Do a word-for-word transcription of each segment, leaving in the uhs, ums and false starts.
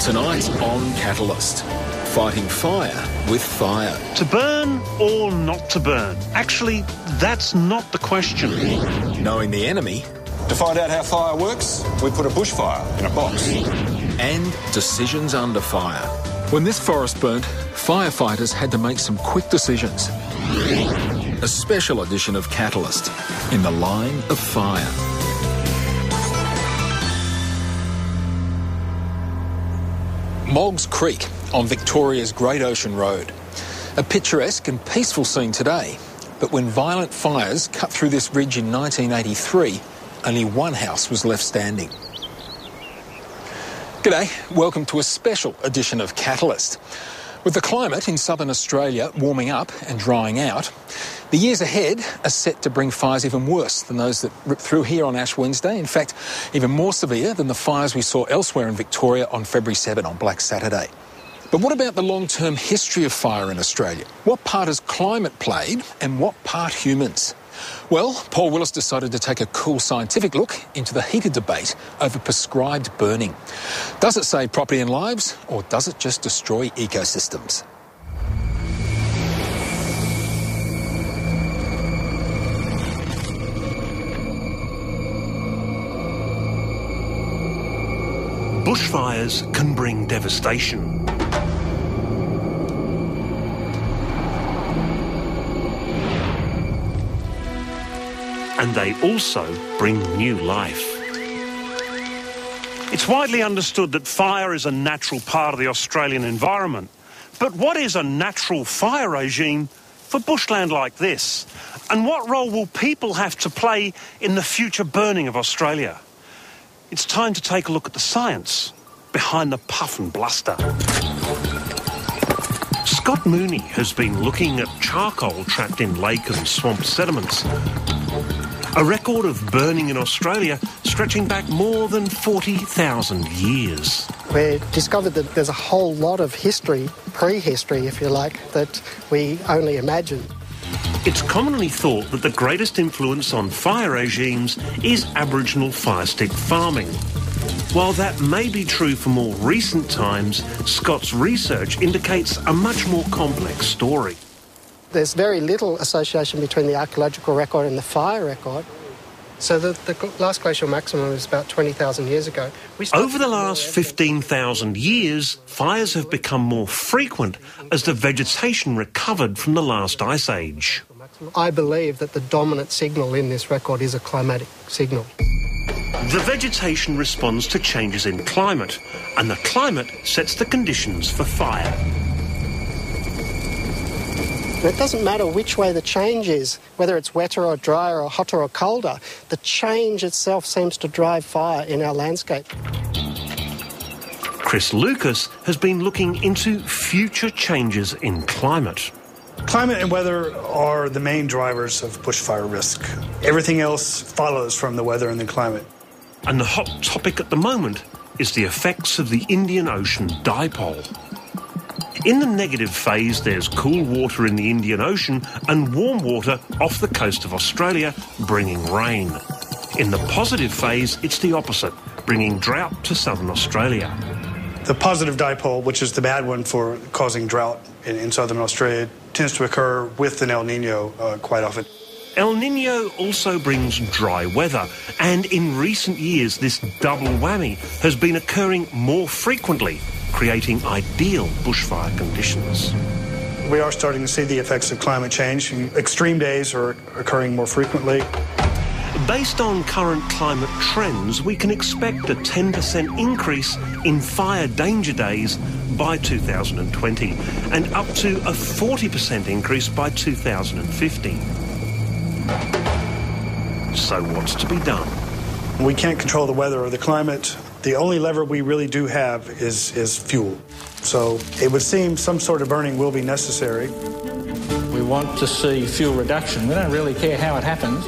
Tonight on Catalyst, fighting fire with fire. To burn or not to burn? Actually, that's not the question. Knowing the enemy. To find out how fire works, we put a bushfire in a box. And decisions under fire. When this forest burnt, firefighters had to make some quick decisions. A special edition of Catalyst, in the line of fire. Moggs Creek on Victoria's Great Ocean Road. A picturesque and peaceful scene today, but when violent fires cut through this ridge in nineteen eighty-three, only one house was left standing. G'day, welcome to a special edition of Catalyst. With the climate in southern Australia warming up and drying out, the years ahead are set to bring fires even worse than those that ripped through here on Ash Wednesday. In fact, even more severe than the fires we saw elsewhere in Victoria on February seventh on Black Saturday. But what about the long-term history of fire in Australia? What part has climate played and what part humans? Well, Paul Willis decided to take a cool scientific look into the heated debate over prescribed burning. Does it save property and lives, or does it just destroy ecosystems? Bushfires can bring devastation. And they also bring new life. It's widely understood that fire is a natural part of the Australian environment. But what is a natural fire regime for bushland like this? And what role will people have to play in the future burning of Australia? It's time to take a look at the science behind the puff and bluster. Scott Mooney has been looking at charcoal trapped in lake and swamp sediments. A record of burning in Australia stretching back more than forty thousand years. We discovered that there's a whole lot of history, prehistory if you like, that we only imagine. It's commonly thought that the greatest influence on fire regimes is Aboriginal fire stick farming. While that may be true for more recent times, Scott's research indicates a much more complex story. There's very little association between the archaeological record and the fire record. So the, the last glacial maximum is about twenty thousand years ago. Over the last fifteen thousand years, fires have become more frequent as the vegetation recovered from the last ice age. I believe that the dominant signal in this record is a climatic signal. The vegetation responds to changes in climate, and the climate sets the conditions for fire. It doesn't matter which way the change is, whether it's wetter or drier or hotter or colder. The change itself seems to drive fire in our landscape. Chris Lucas has been looking into future changes in climate. Climate and weather are the main drivers of bushfire risk. Everything else follows from the weather and the climate. And the hot topic at the moment is the effects of the Indian Ocean dipole. In the negative phase, there's cool water in the Indian Ocean and warm water off the coast of Australia, bringing rain. In the positive phase, it's the opposite, bringing drought to southern Australia. The positive dipole, which is the bad one for causing drought in, in southern Australia, tends to occur with an El Nino uh, quite often. El Nino also brings dry weather, and in recent years, this double whammy has been occurring more frequently, creating ideal bushfire conditions. We are starting to see the effects of climate change. Extreme days are occurring more frequently. Based on current climate trends, we can expect a ten percent increase in fire danger days by two thousand twenty and up to a forty percent increase by two thousand fifty. So what's to be done? We can't control the weather or the climate. The only lever we really do have is, is fuel. So it would seem some sort of burning will be necessary. We want to see fuel reduction. We don't really care how it happens.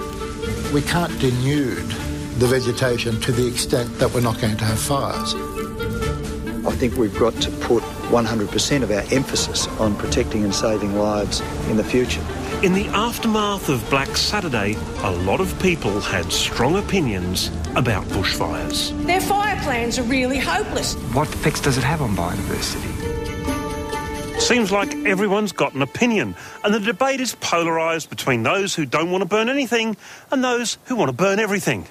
We can't denude the vegetation to the extent that we're not going to have fires. I think we've got to put one hundred percent of our emphasis on protecting and saving lives in the future. In the aftermath of Black Saturday, a lot of people had strong opinions about bushfires. Their fire plans are really hopeless. What effects does it have on biodiversity? Seems like everyone's got an opinion, and the debate is polarised between those who don't want to burn anything and those who want to burn everything.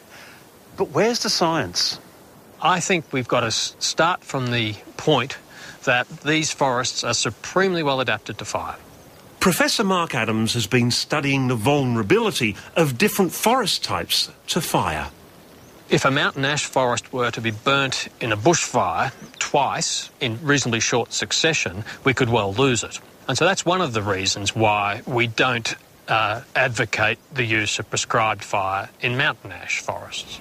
But where's the science? I think we've got to start from the point that these forests are supremely well adapted to fire. Professor Mark Adams has been studying the vulnerability of different forest types to fire. If a mountain ash forest were to be burnt in a bushfire twice in reasonably short succession, we could well lose it. And so that's one of the reasons why we don't uh, advocate the use of prescribed fire in mountain ash forests.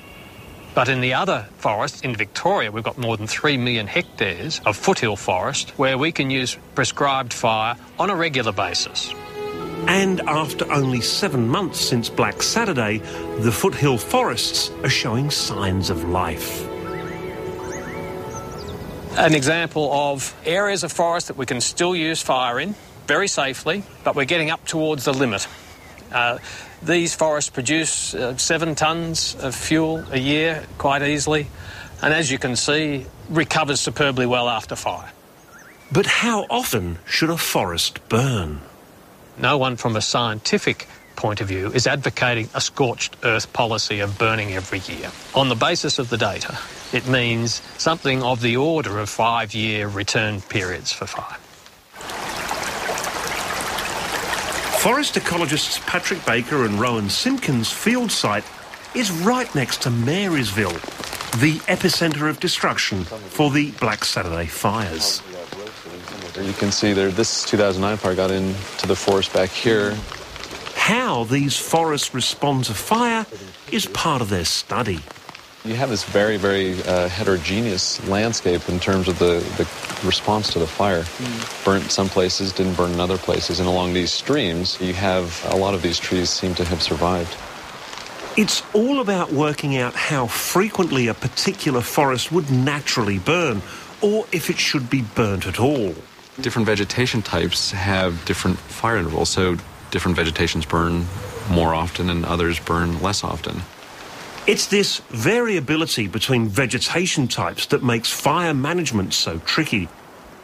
But in the other forests, in Victoria, we've got more than three million hectares of foothill forest where we can use prescribed fire on a regular basis. And after only seven months since Black Saturday, the foothill forests are showing signs of life. An example of areas of forest that we can still use fire in very safely, but we're getting up towards the limit. Uh, These forests produce uh, seven tonnes of fuel a year quite easily, and as you can see, recovers superbly well after fire. But how often should a forest burn? No one from a scientific point of view is advocating a scorched earth policy of burning every year. On the basis of the data, it means something of the order of five-year return periods for fire. Forest ecologists Patrick Baker and Rowan Simpkins' field site is right next to Marysville, the epicentre of destruction for the Black Saturday fires. You can see there, this two thousand nine fire got into the forest back here. How these forests respond to fire is part of their study. You have this very, very uh, heterogeneous landscape in terms of the, the response to the fire. Mm. Burnt some places, didn't burn in other places. And along these streams, you have a lot of these trees seem to have survived. It's all about working out how frequently a particular forest would naturally burn, or if it should be burnt at all. Different vegetation types have different fire intervals, so different vegetations burn more often and others burn less often. It's this variability between vegetation types that makes fire management so tricky.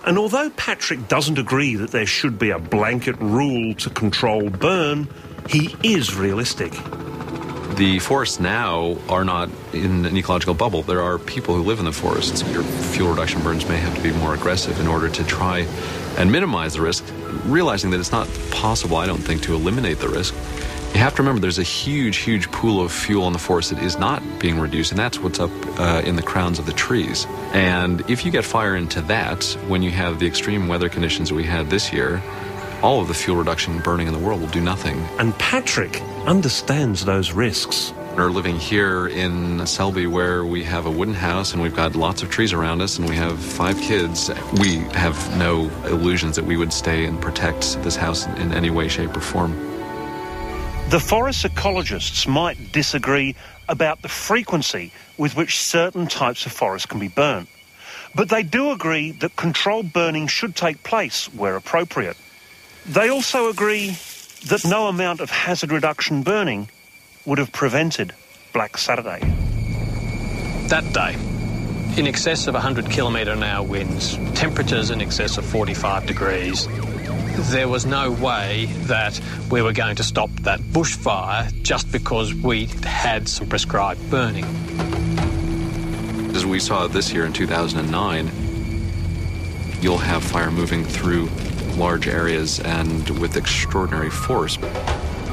And although Patrick doesn't agree that there should be a blanket rule to control burn, he is realistic. The forests now are not in an ecological bubble. There are people who live in the forests. Your fuel reduction burns may have to be more aggressive in order to try and minimize the risk, realizing that it's not possible, I don't think, to eliminate the risk. You have to remember there's a huge, huge pool of fuel in the forest that is not being reduced, and that's what's up uh, in the crowns of the trees. And if you get fire into that, when you have the extreme weather conditions that we had this year, all of the fuel reduction burning in the world will do nothing. And Patrick understands those risks. We're living here in Selby where we have a wooden house and we've got lots of trees around us and we have five kids. We have no illusions that we would stay and protect this house in any way, shape or form. The forest ecologists might disagree about the frequency with which certain types of forest can be burnt, but they do agree that controlled burning should take place where appropriate. They also agree that no amount of hazard reduction burning would have prevented Black Saturday. That day, in excess of one hundred kilometre an hour winds, temperatures in excess of forty-five degrees, there was no way that we were going to stop that bushfire just because we had some prescribed burning. As we saw this year in two thousand nine, you'll have fire moving through large areas and with extraordinary force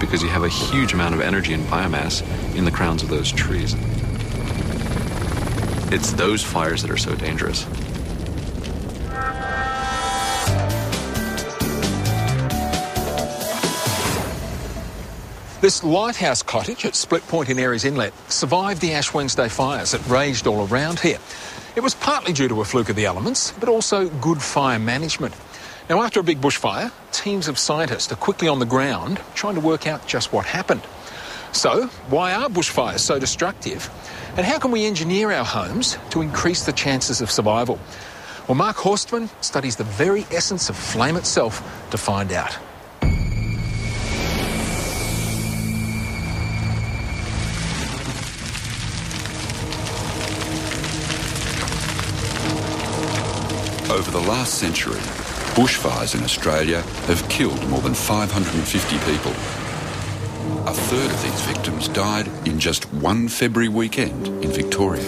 because you have a huge amount of energy and biomass in the crowns of those trees. It's those fires that are so dangerous. This lighthouse cottage at Split Point in Aireys Inlet survived the Ash Wednesday fires that raged all around here. It was partly due to a fluke of the elements, but also good fire management. Now, after a big bushfire, teams of scientists are quickly on the ground trying to work out just what happened. So, why are bushfires so destructive? And how can we engineer our homes to increase the chances of survival? Well, Mark Horstman studies the very essence of flame itself to find out. Over the last century, bushfires in Australia have killed more than five hundred fifty people. A third of these victims died in just one February weekend in Victoria.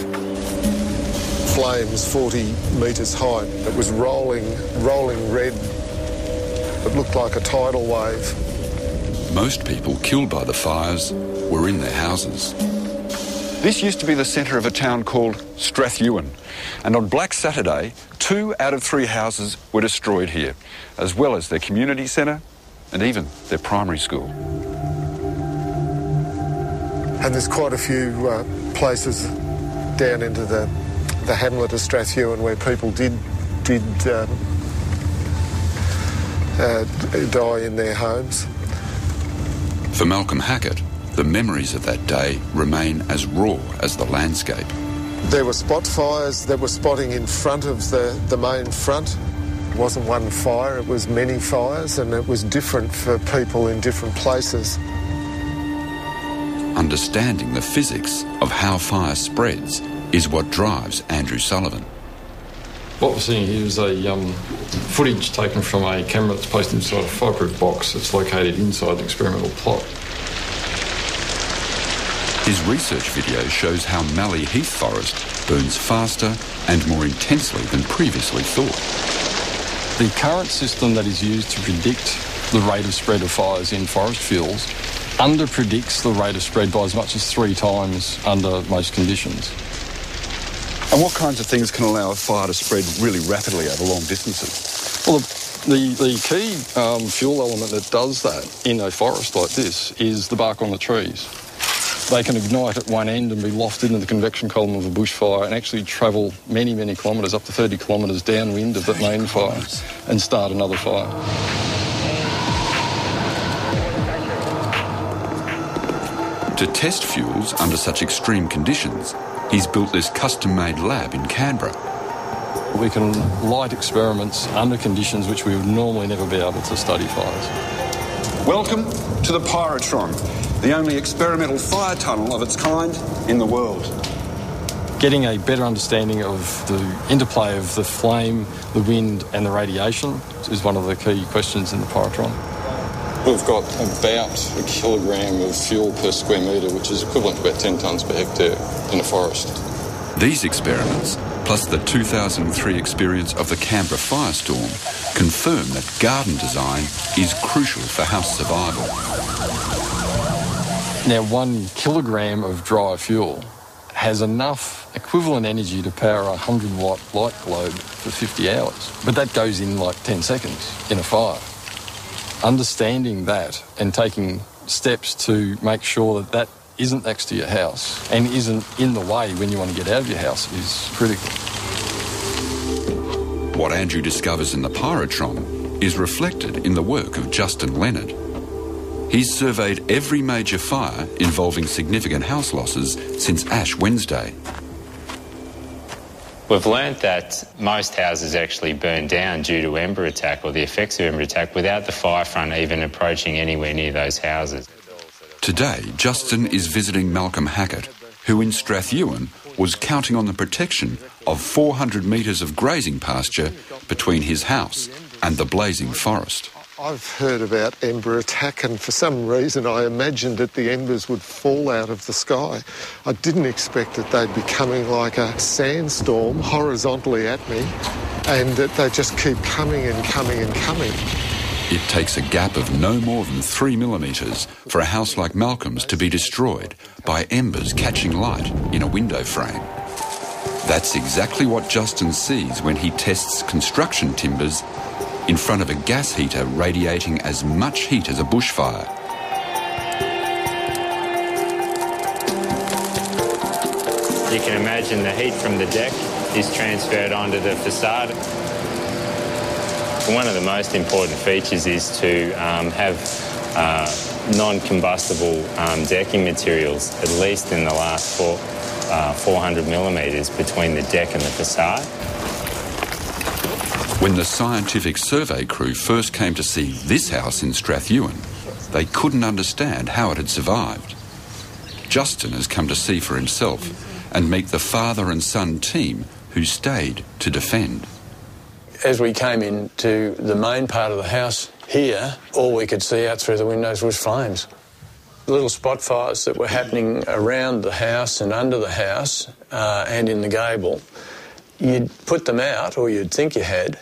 Flame was forty metres high. It was rolling, rolling red. It looked like a tidal wave. Most people killed by the fires were in their houses. This used to be the centre of a town called Strathewen, and on Black Saturday, two out of three houses were destroyed here, as well as their community centre and even their primary school. And there's quite a few uh, places down into the, the hamlet of Strathewen where people did, did um, uh, die in their homes. For Malcolm Hackett, the memories of that day remain as raw as the landscape. There were spot fires that were spotting in front of the, the main front. It wasn't one fire, it was many fires, and it was different for people in different places. Understanding the physics of how fire spreads is what drives Andrew Sullivan. What we're seeing here is a um, footage taken from a camera that's placed inside a fireproof box that's located inside the experimental plot. His research video shows how Mallee Heath Forest burns faster and more intensely than previously thought. The current system that is used to predict the rate of spread of fires in forest fuels underpredicts the rate of spread by as much as three times under most conditions. And what kinds of things can allow a fire to spread really rapidly over long distances? Well, the, the, the key um, fuel element that does that in a forest like this is the bark on the trees. They can ignite at one end and be lofted into the convection column of a bushfire and actually travel many, many kilometres, up to thirty kilometres downwind of that main fire and start another fire. To test fuels under such extreme conditions, he's built this custom-made lab in Canberra. We can light experiments under conditions which we would normally never be able to study fires. Welcome to the Pyrotron, the only experimental fire tunnel of its kind in the world. Getting a better understanding of the interplay of the flame, the wind and the radiation is one of the key questions in the Pyrotron. We've got about a kilogram of fuel per square metre, which is equivalent to about ten tonnes per hectare in a forest. These experiments, plus the two thousand three experience of the Canberra Firestorm, confirm that garden design is crucial for house survival. Now, one kilogram of dry fuel has enough equivalent energy to power a one hundred watt light globe for fifty hours. But that goes in like ten seconds in a fire. Understanding that and taking steps to make sure that that isn't next to your house and isn't in the way when you want to get out of your house is critical. What Andrew discovers in the Pyrotron is reflected in the work of Justin Leonard. He's surveyed every major fire involving significant house losses since Ash Wednesday. We've learnt that most houses actually burn down due to ember attack or the effects of ember attack without the fire front even approaching anywhere near those houses. Today, Justin is visiting Malcolm Hackett, who in Strathewen was counting on the protection of four hundred metres of grazing pasture between his house and the blazing forest. I've heard about ember attack, and for some reason I imagined that the embers would fall out of the sky. I didn't expect that they'd be coming like a sandstorm horizontally at me, and that they just keep coming and coming and coming. It takes a gap of no more than three millimetres for a house like Malcolm's to be destroyed by embers catching light in a window frame. That's exactly what Justin sees when he tests construction timbers in front of a gas heater radiating as much heat as a bushfire. You can imagine the heat from the deck is transferred onto the facade. One of the most important features is to um, have uh, non-combustible um, decking materials, at least in the last four, uh, four hundred millimetres between the deck and the facade. When the scientific survey crew first came to see this house in Strathewen, they couldn't understand how it had survived. Justin has come to see for himself and meet the father and son team who stayed to defend. as we came into the main part of the house here, all we could see out through the windows was flames. Little spot fires that were happening around the house and under the house uh, and in the gable. You'd put them out, or you'd think you had,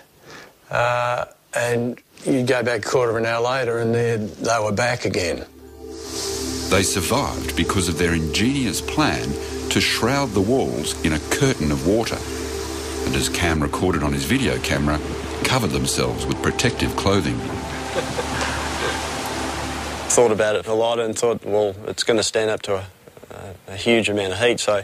uh, and you'd go back a quarter of an hour later and they were back again. They survived because of their ingenious plan to shroud the walls in a curtain of water and, as Cam recorded on his video camera, cover themselves with protective clothing. Thought about it a lot and thought, well, it's going to stand up to a, a huge amount of heat, so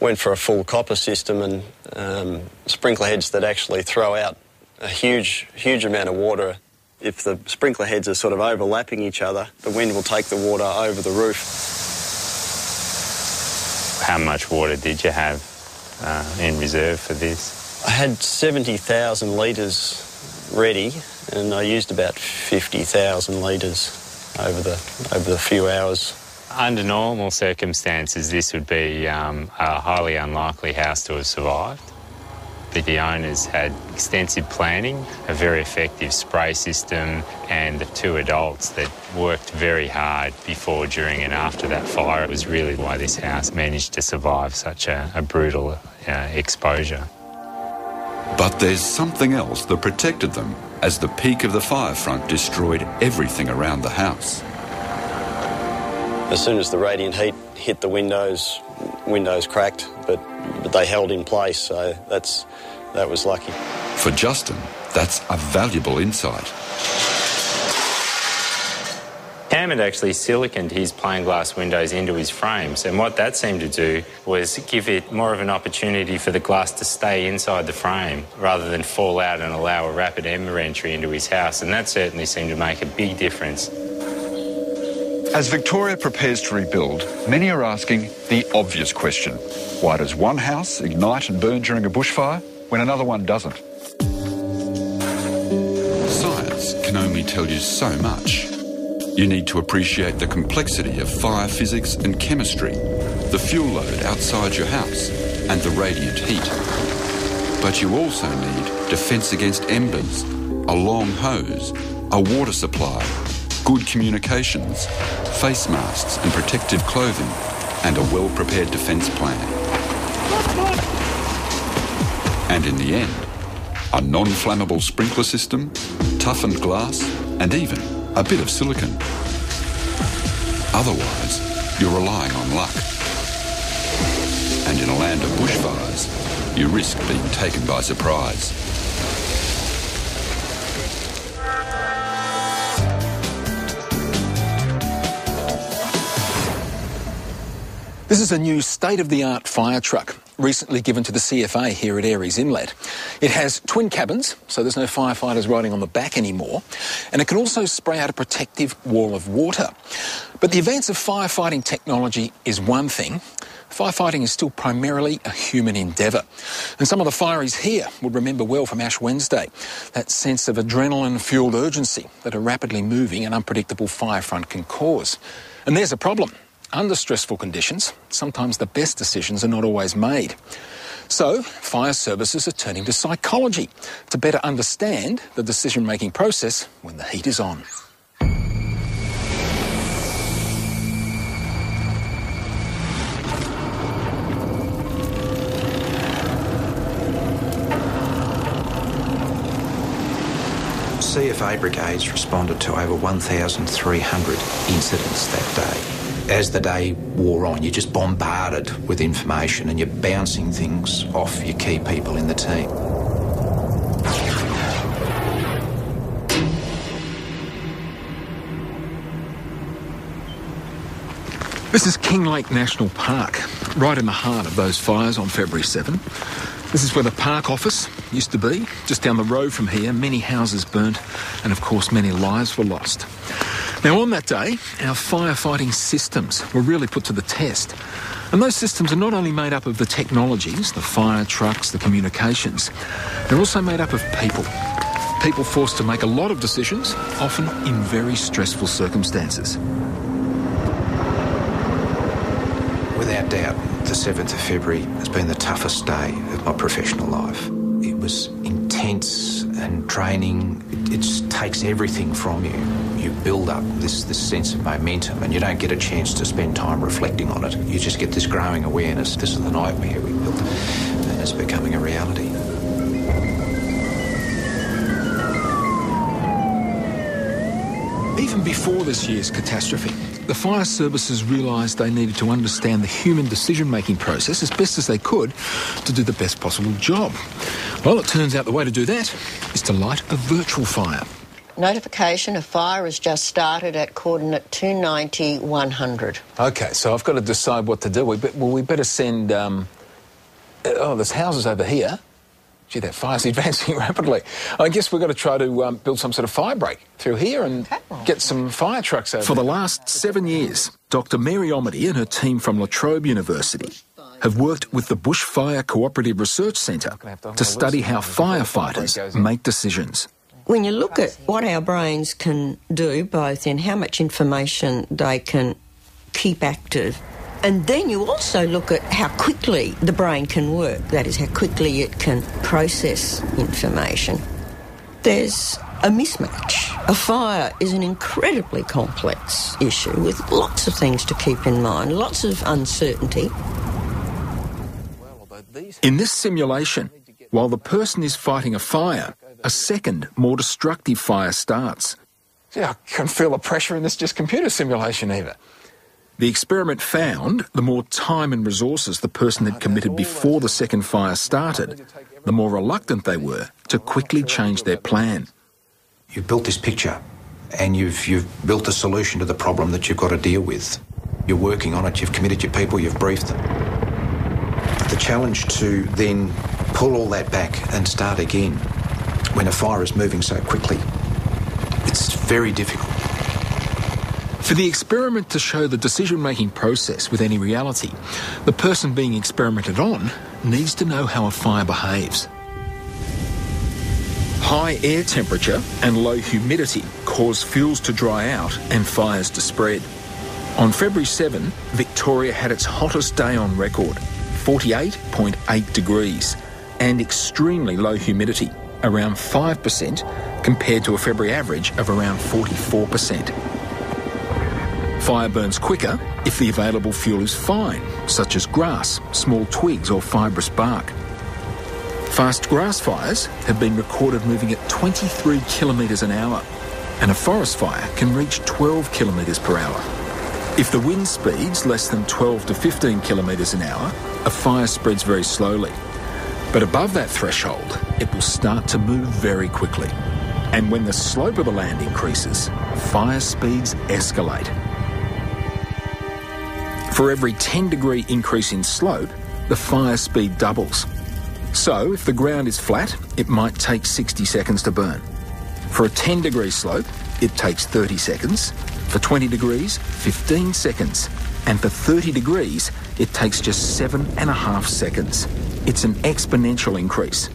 went for a full copper system and um, sprinkler heads that actually throw out a huge, huge amount of water. If the sprinkler heads are sort of overlapping each other, the wind will take the water over the roof. How much water did you have uh, in reserve for this? I had seventy thousand litres ready and I used about fifty thousand litres over the, over the few hours. Under normal circumstances, this would be um, a highly unlikely house to have survived. The owners had extensive planning, a very effective spray system, and the two adults that worked very hard before, during and after that fire. It was really why this house managed to survive such a, a brutal uh, exposure. But there's something else that protected them as the peak of the fire front destroyed everything around the house. As soon as the radiant heat hit the windows, windows cracked, but, but they held in place, so that's that was lucky. For Justin, that's a valuable insight. Cam had actually siliconed his plain glass windows into his frames, and what that seemed to do was give it more of an opportunity for the glass to stay inside the frame rather than fall out and allow a rapid ember entry into his house, and that certainly seemed to make a big difference. As Victoria prepares to rebuild, many are asking the obvious question. Why does one house ignite and burn during a bushfire when another one doesn't? Science can only tell you so much. You need to appreciate the complexity of fire physics and chemistry, the fuel load outside your house, and the radiant heat. But you also need defence against embers, a long hose, a water supply, good communications, face masks and protective clothing, and a well-prepared defence plan. And in the end, a non-flammable sprinkler system, toughened glass, and even a bit of silicon. Otherwise, you're relying on luck. And in a land of bushfires, you risk being taken by surprise. This is a new state-of-the-art fire truck, recently given to the C F A here at Aireys Inlet. It has twin cabins, so there's no firefighters riding on the back anymore, and it can also spray out a protective wall of water. But the advance of firefighting technology is one thing. Firefighting is still primarily a human endeavour. And some of the fireys here would remember well from Ash Wednesday that sense of adrenaline-fuelled urgency that a rapidly moving and unpredictable fire front can cause. And there's a problem. Under stressful conditions, sometimes the best decisions are not always made. So, fire services are turning to psychology to better understand the decision-making process when the heat is on. C F A brigades responded to over one thousand three hundred incidents that day. As the day wore on, you're just bombarded with information and you're bouncing things off your key people in the team. This is Kinglake National Park, right in the heart of those fires on February seventh. This is where the park office used to be. Just down the road from here, many houses burnt and, of course, many lives were lost. Now, on that day, our firefighting systems were really put to the test. And those systems are not only made up of the technologies, the fire trucks, the communications, they're also made up of people. People forced to make a lot of decisions, often in very stressful circumstances. Without doubt, the seventh of February has been the toughest day of my professional life. It was intense. events and training, it, it just takes everything from you. You build up this, this sense of momentum, and you don't get a chance to spend time reflecting on it. You just get this growing awareness, this is the nightmare we built, and it's becoming a reality. Even before this year's catastrophe, the fire services realised they needed to understand the human decision-making process as best as they could to do the best possible job. Well, it turns out the way to do that is to light a virtual fire. Notification, a fire has just started at coordinate two ninety, one hundred. OK, so I've got to decide what to do. We be, well, we better send... Um, oh, there's houses over here. Gee, that fire's advancing rapidly. I guess we've got to try to um, build some sort of fire break through here and get some fire trucks over. For the last seven years, Doctor Mary Omidy and her team from La Trobe University have worked with the Bushfire Cooperative Research Centre to study how firefighters make decisions. When you look at what our brains can do, both in how much information they can keep active, and then you also look at how quickly the brain can work, that is, how quickly it can process information, there's a mismatch. A fire is an incredibly complex issue with lots of things to keep in mind, lots of uncertainty. In this simulation, while the person is fighting a fire, a second, more destructive fire starts. Yeah, I can feel the pressure in this just computer simulation either. The experiment found the more time and resources the person had committed before the second fire started, the more reluctant they were to quickly change their plan. You've built this picture and you've, you've built a solution to the problem that you've got to deal with. You're working on it, you've committed your people, you've briefed them. But the challenge to then pull all that back and start again when a fire is moving so quickly, it's very difficult. For the experiment to show the decision-making process with any reality, the person being experimented on needs to know how a fire behaves. High air temperature and low humidity cause fuels to dry out and fires to spread. On February seventh, Victoria had its hottest day on record, forty-eight point eight degrees, and extremely low humidity, around five percent, compared to a February average of around forty-four percent. Fire burns quicker if the available fuel is fine, such as grass, small twigs or fibrous bark. Fast grass fires have been recorded moving at twenty-three kilometres an hour, and a forest fire can reach twelve kilometres per hour. If the wind speeds less than twelve to fifteen kilometres an hour, a fire spreads very slowly. But above that threshold, it will start to move very quickly. And when the slope of the land increases, fire speeds escalate. For every ten degree increase in slope, the fire speed doubles. So, if the ground is flat, it might take sixty seconds to burn. For a ten degree slope, it takes thirty seconds. For twenty degrees, fifteen seconds. And for thirty degrees, it takes just seven and a half seconds. It's an exponential increase.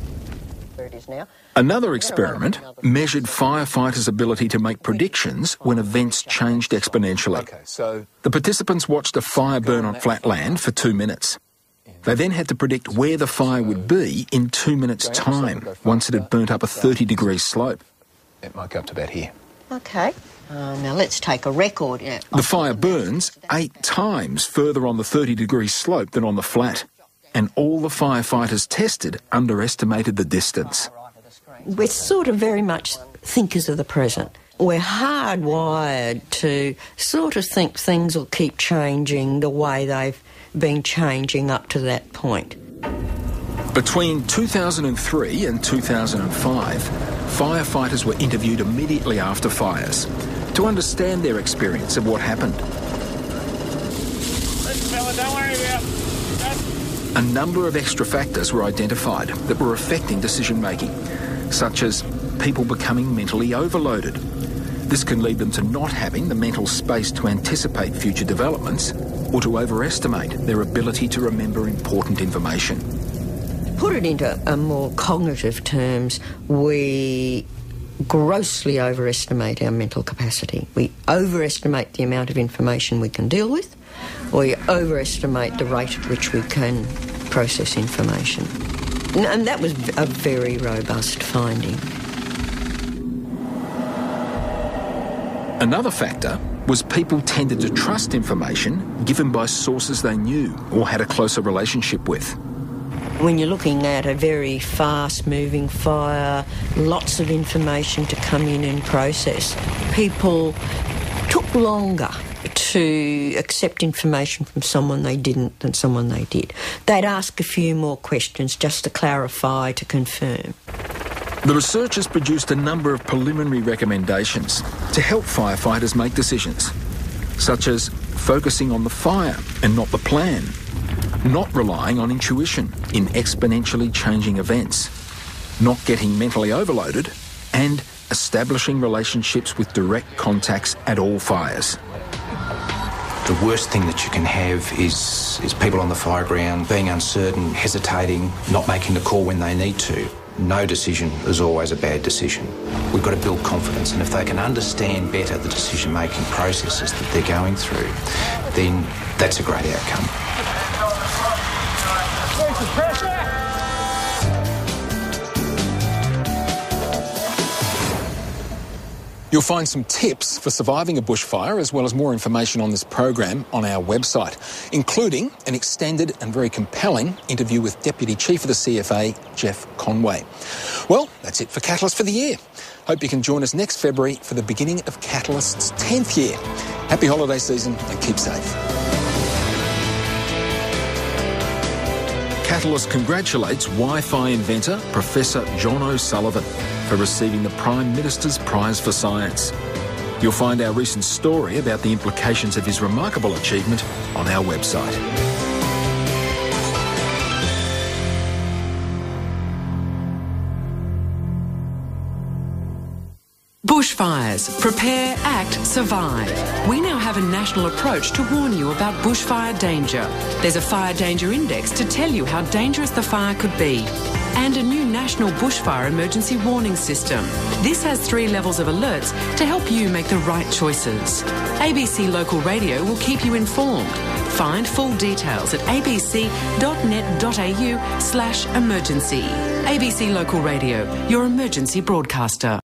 Another experiment measured firefighters' ability to make predictions when events changed exponentially. The participants watched a fire burn on flat land for two minutes. They then had to predict where the fire would be in two minutes' time, once it had burnt up a thirty degree slope. It might go up to about here. OK. Uh, now let's take a record. The fire burns eight times further on the thirty degree slope than on the flat, and all the firefighters tested underestimated the distance. We're sort of very much thinkers of the present. We're hardwired to sort of think things will keep changing the way they've been changing up to that point. Between two thousand three and two thousand five, firefighters were interviewed immediately after fires to understand their experience of what happened. Listen, fella, don't worry about it. A number of extra factors were identified that were affecting decision-making, such as people becoming mentally overloaded. This can lead them to not having the mental space to anticipate future developments or to overestimate their ability to remember important information. Put it into a more cognitive terms, we grossly overestimate our mental capacity. We overestimate the amount of information we can deal with, or we overestimate the rate at which we can process information. And that was a very robust finding. Another factor was people tended to trust information given by sources they knew or had a closer relationship with. When you're looking at a very fast-moving fire, lots of information to come in and process, people took longer to accept information from someone they didn't than someone they did. They'd ask a few more questions just to clarify, to confirm. The researchers produced a number of preliminary recommendations to help firefighters make decisions, such as focusing on the fire and not the plan, not relying on intuition in exponentially changing events, not getting mentally overloaded, and establishing relationships with direct contacts at all fires. The worst thing that you can have is, is people on the fireground being uncertain, hesitating, not making the call when they need to. No decision is always a bad decision. We've got to build confidence, and if they can understand better the decision-making processes that they're going through, then that's a great outcome. You'll find some tips for surviving a bushfire as well as more information on this program on our website, including an extended and very compelling interview with Deputy Chief of the C F A, Jeff Conway. Well, that's it for Catalyst for the year. Hope you can join us next February for the beginning of Catalyst's tenth year. Happy holiday season and keep safe. Catalyst congratulates Wi-Fi inventor Professor John O'Sullivan for receiving the Prime Minister's Prize for Science. You'll find our recent story about the implications of his remarkable achievement on our website. Bushfires. Prepare, act, survive. We now have a national approach to warn you about bushfire danger. There's a fire danger index to tell you how dangerous the fire could be, and a new national bushfire emergency warning system. This has three levels of alerts to help you make the right choices. A B C Local Radio will keep you informed. Find full details at a b c dot net dot a u slash emergency. A B C Local Radio, your emergency broadcaster.